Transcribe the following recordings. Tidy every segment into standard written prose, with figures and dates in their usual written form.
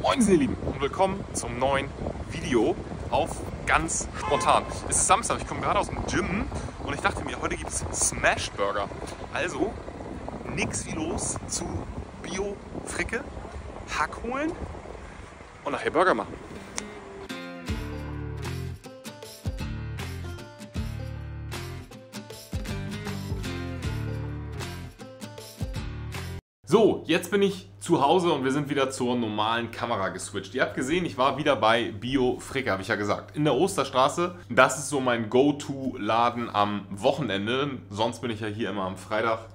Moin ihr Lieben und willkommen zum neuen Video auf ganz spontan. Es ist Samstag, ich komme gerade aus dem Gym und ich dachte mir, heute gibt es Smashburger. Also nix wie los zu Bio-Fricke, Hack holen und nachher Burger machen. So, jetzt bin ich zu Hause und wir sind wieder zur normalen Kamera geswitcht. Ihr habt gesehen, ich war wieder bei Bio-Fricke, habe ich ja gesagt. In der Osterstraße, das ist so mein Go-To-Laden am Wochenende. Sonst bin ich ja hier immer am Freitag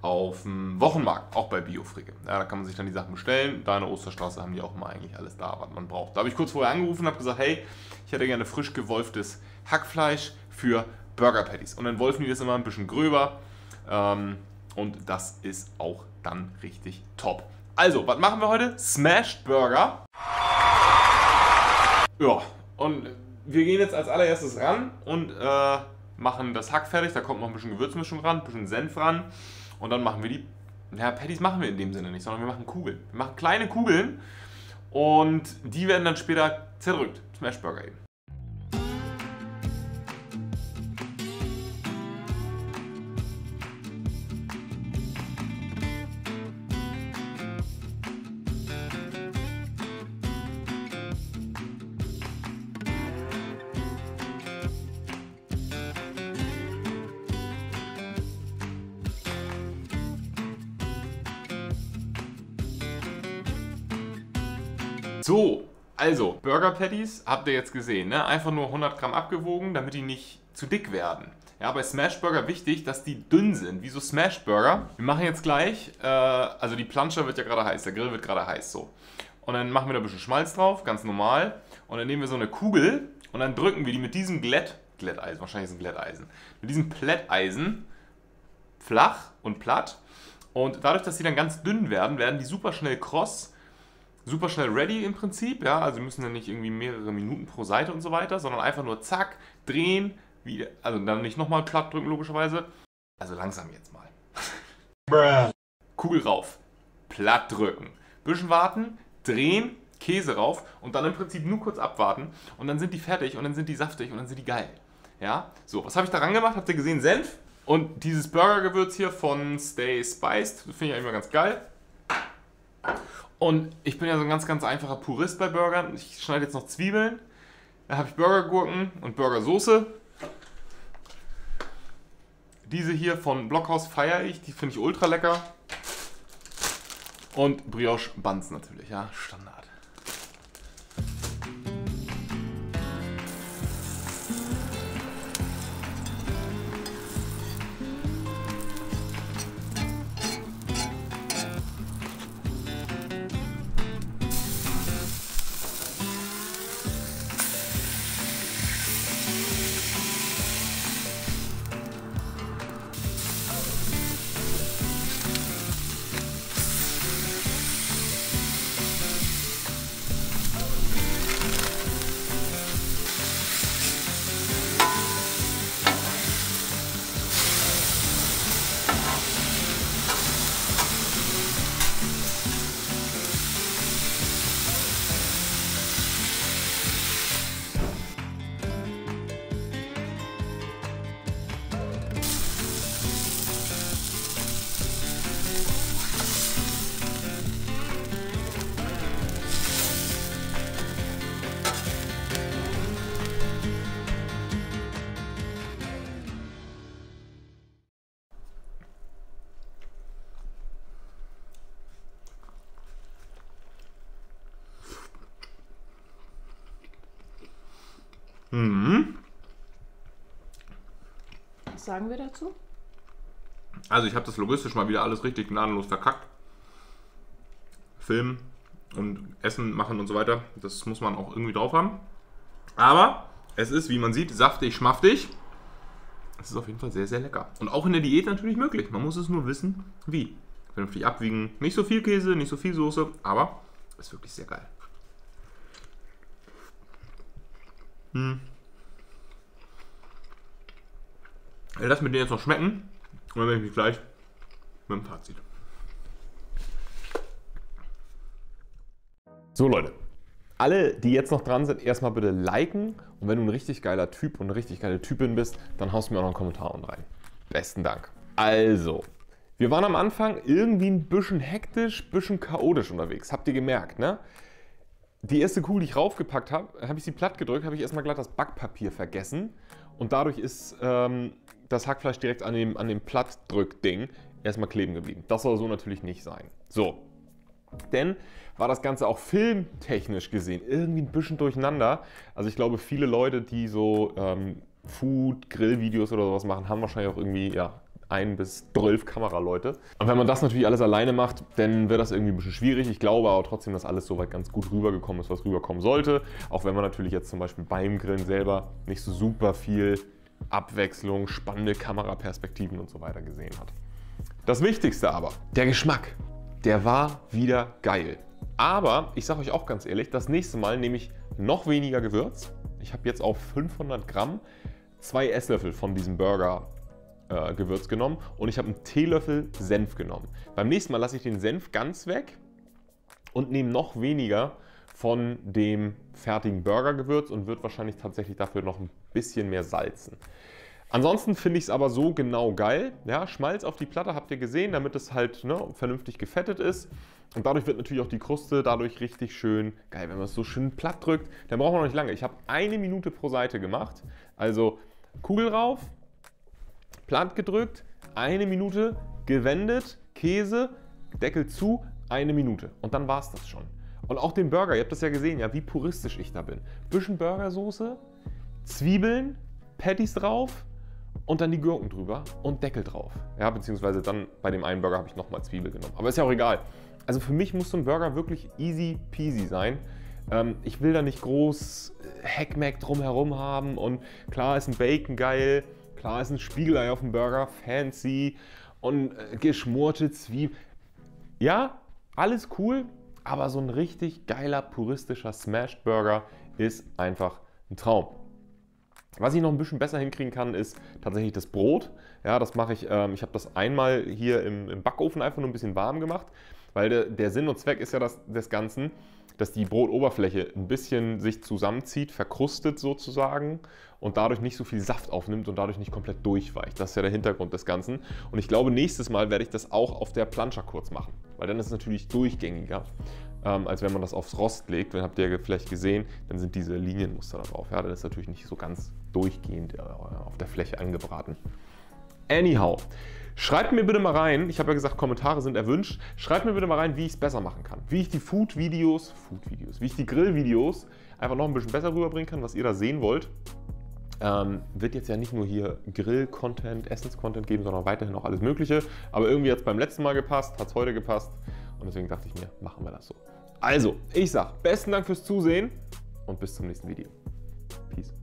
auf dem Wochenmarkt, auch bei Bio-Fricke. Ja, da kann man sich dann die Sachen bestellen. Da in der Osterstraße haben die auch mal eigentlich alles da, was man braucht. Da habe ich kurz vorher angerufen und habe gesagt, hey, ich hätte gerne frisch gewolftes Hackfleisch für Burger-Patties. Und dann wolfen die das immer ein bisschen gröber. Und das ist auch dann richtig top. Also, was machen wir heute? Smashed Burger. Ja, und wir gehen jetzt als allererstes ran und machen das Hack fertig. Da kommt noch ein bisschen Gewürzmischung ran, ein bisschen Senf ran. Und dann machen wir die, naja, Patties machen wir in dem Sinne nicht, sondern wir machen Kugeln. Wir machen kleine Kugeln und die werden dann später zerdrückt. Smashed Burger eben. So, also Burger Patties habt ihr jetzt gesehen, ne? Einfach nur 100 Gramm abgewogen, damit die nicht zu dick werden. Ja, bei Smashburger wichtig, dass die dünn sind. Wieso Smashburger? Wir machen jetzt gleich, also die Plancha wird ja gerade heiß, der Grill wird gerade heiß, so. Und dann machen wir da ein bisschen Schmalz drauf, ganz normal. Und dann nehmen wir so eine Kugel und dann drücken wir die mit diesem Glätteisen, wahrscheinlich ist ein Glätteisen, mit diesem Plätteisen flach und platt. Und dadurch, dass die dann ganz dünn werden, werden die super schnell kross. Super schnell ready im Prinzip, ja, also wir müssen dann nicht irgendwie mehrere Minuten pro Seite und so weiter, sondern einfach nur zack, drehen, wieder, also dann nicht nochmal platt drücken logischerweise, also langsam jetzt mal. Kugel rauf, platt drücken, bisschen warten, drehen, Käse rauf und dann im Prinzip nur kurz abwarten und dann sind die fertig und dann sind die saftig und dann sind die geil, ja. So, was habe ich da ran gemacht, habt ihr gesehen, Senf und dieses Burgergewürz hier von Stay Spiced, das finde ich eigentlich mal ganz geil. Und ich bin ja so ein ganz, ganz einfacher Purist bei Burgern. Ich schneide jetzt noch Zwiebeln. Dann habe ich Burgergurken und Burgersoße. Diese hier von Block House feiere ich. Die finde ich ultra lecker. Und Brioche Buns natürlich, ja, Standard. Was sagen wir dazu? Also ich habe das logistisch mal wieder alles richtig gnadenlos verkackt. Filmen und Essen machen und so weiter. Das muss man auch irgendwie drauf haben. Aber es ist, wie man sieht, saftig, schmaftig. Es ist auf jeden Fall sehr, sehr lecker. Und auch in der Diät natürlich möglich. Man muss es nur wissen, wie. Vernünftig abwiegen. Nicht so viel Käse, nicht so viel Soße. Aber ist wirklich sehr geil. Ich lasse mir den jetzt noch schmecken und dann melde ich mich gleich mit dem Fazit. So Leute, alle, die jetzt noch dran sind, erstmal bitte liken. Und wenn du ein richtig geiler Typ und eine richtig geile Typin bist, dann haust du mir auch noch einen Kommentar unten rein. Besten Dank. Also, wir waren am Anfang irgendwie ein bisschen hektisch, ein bisschen chaotisch unterwegs. Habt ihr gemerkt, ne? Die erste Kugel, die ich raufgepackt habe, habe ich sie platt gedrückt, habe ich erstmal glatt das Backpapier vergessen. Und dadurch ist das Hackfleisch direkt an dem Plattdrück-Ding erstmal kleben geblieben. Das soll so natürlich nicht sein. So, denn war das Ganze auch filmtechnisch gesehen irgendwie ein bisschen durcheinander. Also ich glaube, viele Leute, die so Food-Grill-Videos oder sowas machen, haben wahrscheinlich auch irgendwie, ja, 1 bis 12 Kameraleute. Und wenn man das natürlich alles alleine macht, dann wird das irgendwie ein bisschen schwierig. Ich glaube aber trotzdem, dass alles soweit ganz gut rübergekommen ist, was rüberkommen sollte. Auch wenn man natürlich jetzt zum Beispiel beim Grillen selber nicht so super viel Abwechslung, spannende Kameraperspektiven und so weiter gesehen hat. Das Wichtigste aber, der Geschmack, der war wieder geil. Aber ich sage euch auch ganz ehrlich, das nächste Mal nehme ich noch weniger Gewürz. Ich habe jetzt auf 500 Gramm 2 Esslöffel von diesem Burger Gewürz genommen und ich habe einen Teelöffel Senf genommen. Beim nächsten Mal lasse ich den Senf ganz weg und nehme noch weniger von dem fertigen Burgergewürz und wird wahrscheinlich tatsächlich dafür noch ein bisschen mehr salzen. Ansonsten finde ich es aber so genau geil. Ja, Schmalz auf die Platte habt ihr gesehen, damit es halt, ne, vernünftig gefettet ist. Und dadurch wird natürlich auch die Kruste dadurch richtig schön geil. Wenn man es so schön platt drückt, dann braucht man noch nicht lange. Ich habe 1 Minute pro Seite gemacht. Also Kugel rauf, platt gedrückt, 1 Minute, gewendet, Käse, Deckel zu, 1 Minute. Und dann war es das schon. Und auch den Burger, ihr habt das ja gesehen, ja, wie puristisch ich da bin. Bisschen Burgersoße, Zwiebeln, Patties drauf und dann die Gurken drüber und Deckel drauf. Ja, beziehungsweise dann bei dem einen Burger habe ich nochmal Zwiebel genommen. Aber ist ja auch egal. Also für mich muss so ein Burger wirklich easy peasy sein. Ich will da nicht groß Heckmeck drumherum haben und klar ist ein Bacon geil. Klar ist ein Spiegelei auf dem Burger, fancy und geschmorte Zwiebeln. Ja, alles cool, aber so ein richtig geiler, puristischer Smashed Burger ist einfach ein Traum. Was ich noch ein bisschen besser hinkriegen kann, ist tatsächlich das Brot. Ja, das mache ich, ich habe das einmal hier im Backofen einfach nur ein bisschen warm gemacht, weil der Sinn und Zweck ist ja des Ganzen, dass die Brotoberfläche ein bisschen sich zusammenzieht, verkrustet sozusagen und dadurch nicht so viel Saft aufnimmt und dadurch nicht komplett durchweicht. Das ist ja der Hintergrund des Ganzen. Und ich glaube, nächstes Mal werde ich das auch auf der Plancha kurz machen, weil dann ist es natürlich durchgängiger, als wenn man das aufs Rost legt. Wenn habt ihr vielleicht gesehen, dann sind diese Linienmuster da drauf. Ja, dann ist es natürlich nicht so ganz durchgehend auf der Fläche angebraten. Anyhow, schreibt mir bitte mal rein, ich habe ja gesagt, Kommentare sind erwünscht, schreibt mir bitte mal rein, wie ich es besser machen kann. Wie ich die die Grillvideos einfach noch ein bisschen besser rüberbringen kann, was ihr da sehen wollt. Wird jetzt ja nicht nur hier Grill-Content, Essens-Content geben, sondern weiterhin auch alles Mögliche. Aber irgendwie hat es beim letzten Mal gepasst, hat es heute gepasst und deswegen dachte ich mir, machen wir das so. Also, ich sag, besten Dank fürs Zusehen und bis zum nächsten Video. Peace.